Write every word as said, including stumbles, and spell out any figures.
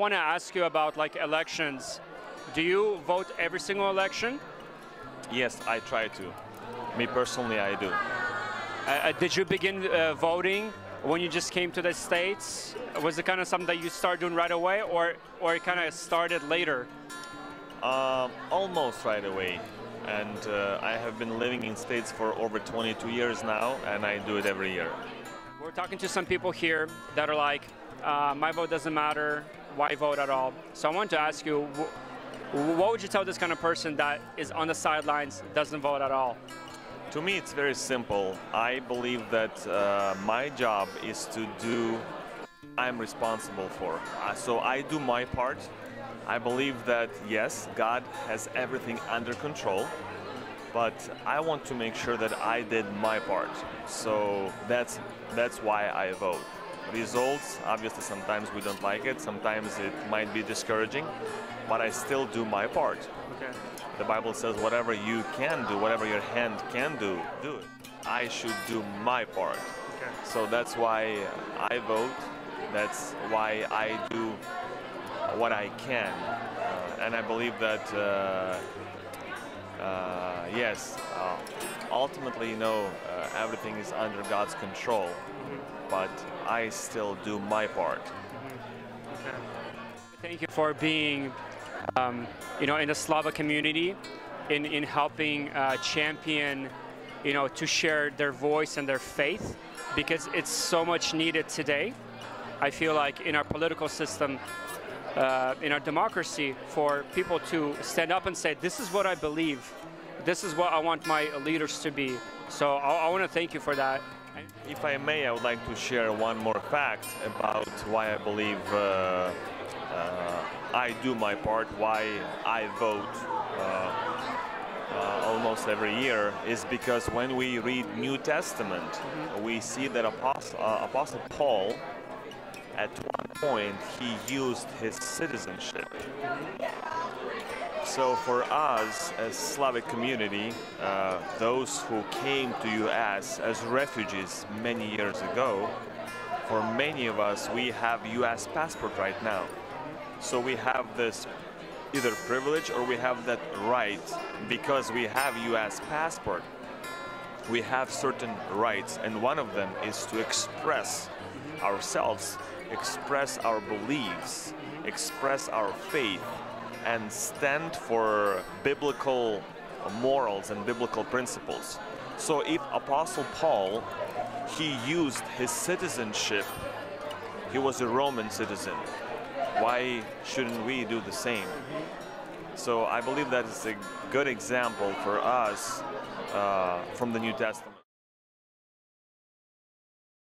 want to ask you about like elections. Do you vote every single election? Yes, I try to. Me personally, I do. Uh, did you begin uh, voting when you just came to the States? Was it kind of something that you started doing right away, or or it kind of started later? Um, almost right away. And uh, I have been living in States for over twenty-two years now, and I do it every year. We're talking to some people here that are like, uh, my vote doesn't matter, why vote at all? So I want to ask you, what would you tell this kind of person that is on the sidelines, doesn't vote at all? To me, it's very simple. I believe that uh, my job is to do what I'm responsible for. Uh, so I do my part. I believe that, yes, God has everything under control, but I want to make sure that I did my part. So that's, that's why I vote. Results, obviously, sometimes we don't like it. Sometimes it might be discouraging, but I still do my part. Okay. The Bible says whatever you can do, whatever your hand can do, do it. I should do my part. Okay. So that's why I vote. That's why I do what I can, uh, and I believe that uh, uh, yes, uh, ultimately, you know, uh, everything is under God's control, mm-hmm. but I still do my part. Mm-hmm. Okay. Thank you for being, um, you know, in the Slava community, in in helping uh, champion, you know, to share their voice and their faith, because it's so much needed today. I feel like in our political system. Uh, in our democracy, for people to stand up and say, this is what I believe, this is what I want my leaders to be. So I, I want to thank you for that. If I may, I would like to share one more fact about why I believe uh, uh, I do my part, why I vote uh, uh, almost every year, is because when we read New Testament, mm-hmm. we see that Apostle, uh, Apostle Paul, at one point, he used his citizenship. So for us, as Slavic community, uh, those who came to U S as refugees many years ago, for many of us, we have U S passport right now. So we have this either privilege or we have that right. Because we have U S passport, we have certain rights, and one of them is to express ourselves, express our beliefs, express our faith, and stand for biblical morals and biblical principles. So if Apostle Paul, he used his citizenship, he was a Roman citizen, why shouldn't we do the same? So I believe that is a good example for us uh, from the New Testament.